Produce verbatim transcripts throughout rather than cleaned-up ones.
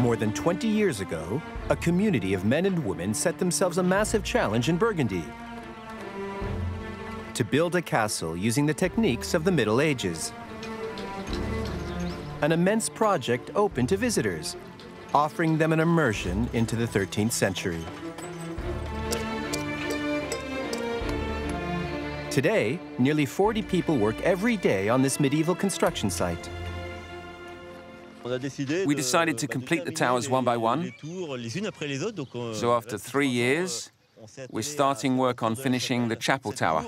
More than twenty years ago, a community of men and women set themselves a massive challenge in Burgundy: to build a castle using the techniques of the Middle Ages. An immense project open to visitors, offering them an immersion into the thirteenth century. Today, nearly forty people work every day on this medieval construction site. We decided to complete the towers one by one. So after three years, we're starting work on finishing the chapel tower.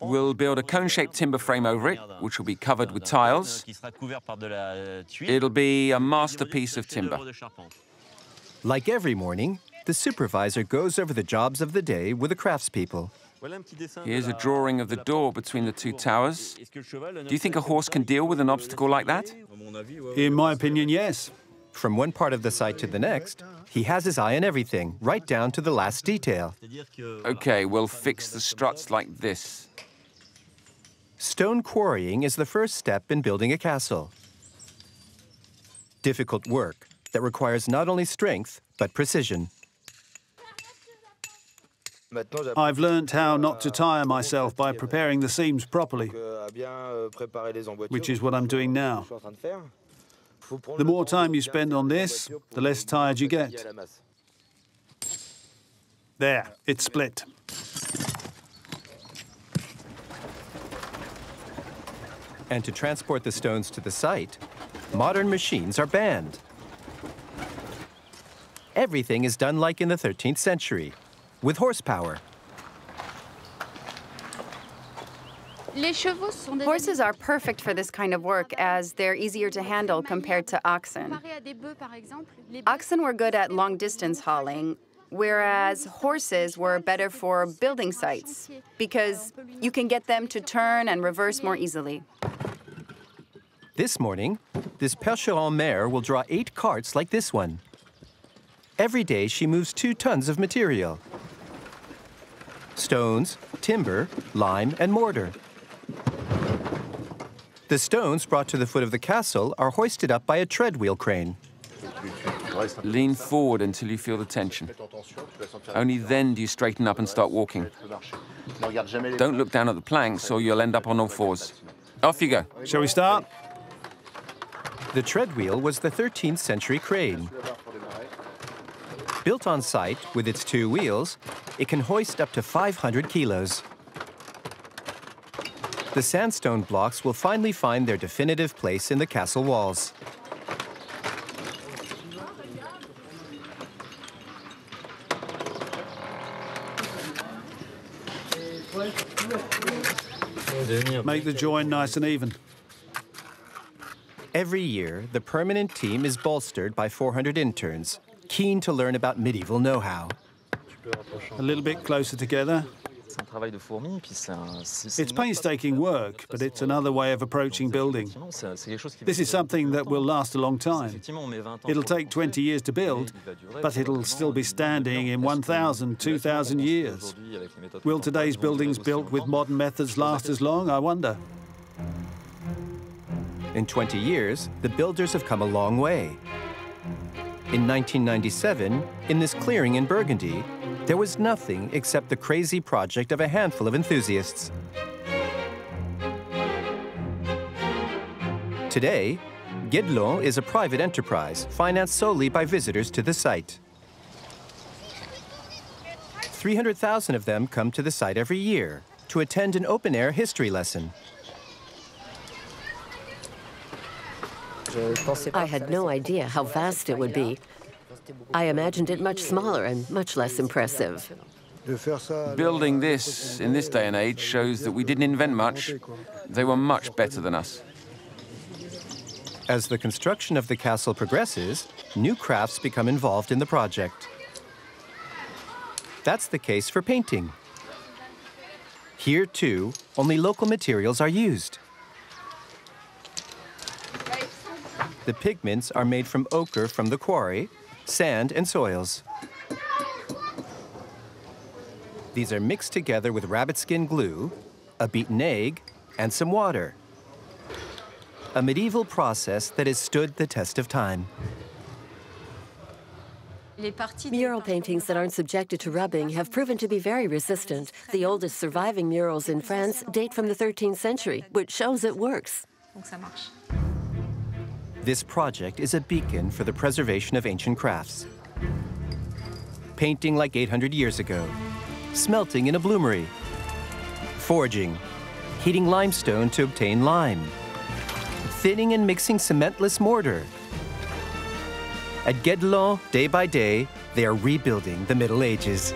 We'll build a cone-shaped timber frame over it, which will be covered with tiles. It'll be a masterpiece of timber. Like every morning, the supervisor goes over the jobs of the day with the craftspeople. Here's a drawing of the door between the two towers. Do you think a horse can deal with an obstacle like that? In my opinion, yes. From one part of the site to the next, he has his eye on everything, right down to the last detail. Okay, we'll fix the struts like this. Stone quarrying is the first step in building a castle. Difficult work that requires not only strength, but precision. I've learned how not to tire myself by preparing the seams properly, which is what I'm doing now. The more time you spend on this, the less tired you get. There, it's split. And to transport the stones to the site, modern machines are banned. Everything is done like in the thirteenth century. With horsepower. Horses are perfect for this kind of work as they're easier to handle compared to oxen. Oxen were good at long-distance hauling, whereas horses were better for building sites because you can get them to turn and reverse more easily. This morning, this Percheron mare will draw eight carts like this one. Every day, she moves two tons of material. Stones, timber, lime, and mortar. The stones brought to the foot of the castle are hoisted up by a treadwheel crane. Lean forward until you feel the tension. Only then do you straighten up and start walking. Don't look down at the planks or you'll end up on all fours. Off you go. Shall we start? The treadwheel was the thirteenth century crane. Built on site with its two wheels, it can hoist up to five hundred kilos. The sandstone blocks will finally find their definitive place in the castle walls. Make the join nice and even. Every year, the permanent team is bolstered by four hundred interns, keen to learn about medieval know-how. A little bit closer together. It's painstaking work, but it's another way of approaching building. This is something that will last a long time. It'll take twenty years to build, but it'll still be standing in one thousand, two thousand years. Will today's buildings built with modern methods last as long, I wonder? In twenty years, the builders have come a long way. In nineteen ninety-seven, in this clearing in Burgundy, there was nothing except the crazy project of a handful of enthusiasts. Today, Guédelon is a private enterprise financed solely by visitors to the site. three hundred thousand of them come to the site every year to attend an open-air history lesson. I had no idea how vast it would be. I imagined it much smaller and much less impressive. Building this in this day and age shows that we didn't invent much. They were much better than us. As the construction of the castle progresses, new crafts become involved in the project. That's the case for painting. Here, too, only local materials are used. The pigments are made from ochre from the quarry, sand, and soils. These are mixed together with rabbit skin glue, a beaten egg, and some water. A medieval process that has stood the test of time. Mural paintings that aren't subjected to rubbing have proven to be very resistant. The oldest surviving murals in France date from the thirteenth century, which shows it works. This project is a beacon for the preservation of ancient crafts. Painting like eight hundred years ago, smelting in a bloomery, forging, heating limestone to obtain lime, thinning and mixing cementless mortar. At Guédelon, day by day, they are rebuilding the Middle Ages.